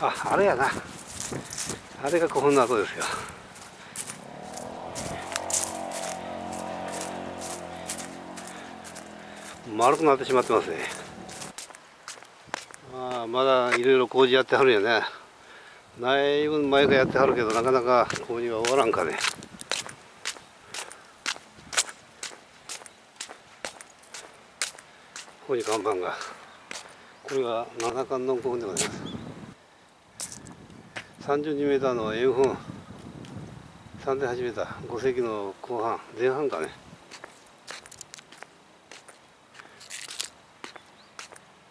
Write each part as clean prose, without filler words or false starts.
あれやな、あれが古墳の跡ですよ。丸くなってしまってますね。まあまだいろいろ工事やってはるんやね。ないぶん前からやってはるけど、なかなか工事は終わらんかね。ここに看板が、これが七冠の古墳でございます。32m の円墳、3.8m、5世紀の後半、前半かね。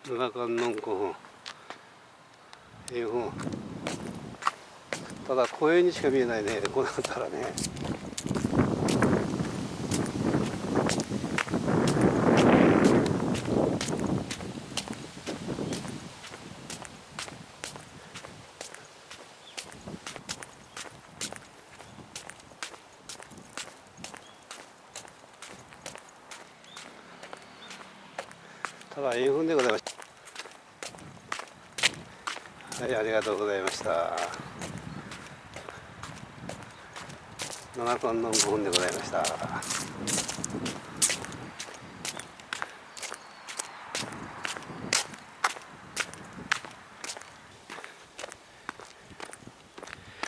七冠の古墳、円墳。ただ公園にしか見えないね、こうなったらね。ただ円墳でございました。はい、ありがとうございました。七冠の古墳でございました。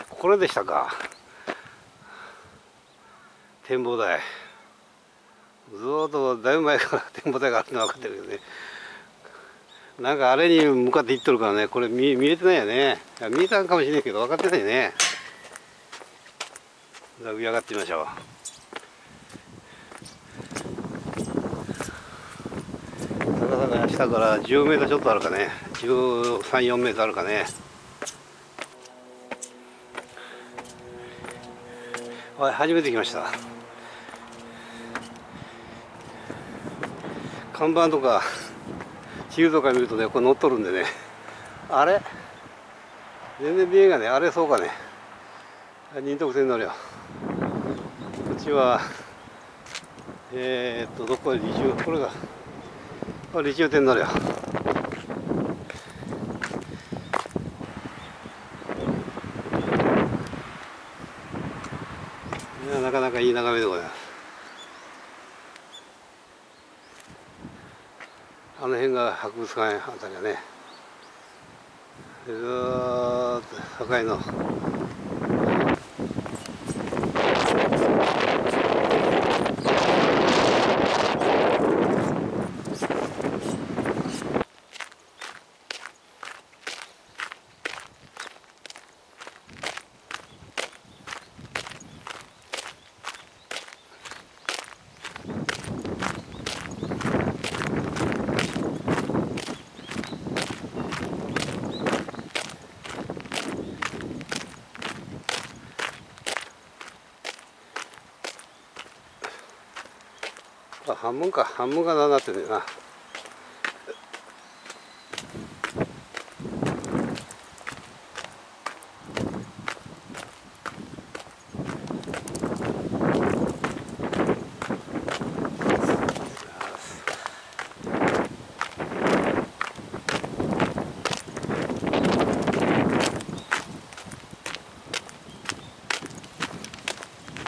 これでしたか。展望台。ずーっとだいぶ前から展望台があるのは分かってるけどね、なんかあれに向かって行っとるからね、これ 見えてないよね。いや、見えたんかもしれないけど分かってないね。じゃあ上上がってみましょう。高さが下から10mちょっとあるかね、13、14mあるかね。はい、初めて来ました。看板とか地図とか見るとね、これ載っとるんでね、あれ全然見えがね、あれそうかね、仁徳線になるよ。こっちはどこへ履修、これが履修点になるよ。いや、なかなかいい眺めでございます。あの辺が博物館あたりだね。ずーっと境の半分か、半分が7ってるな。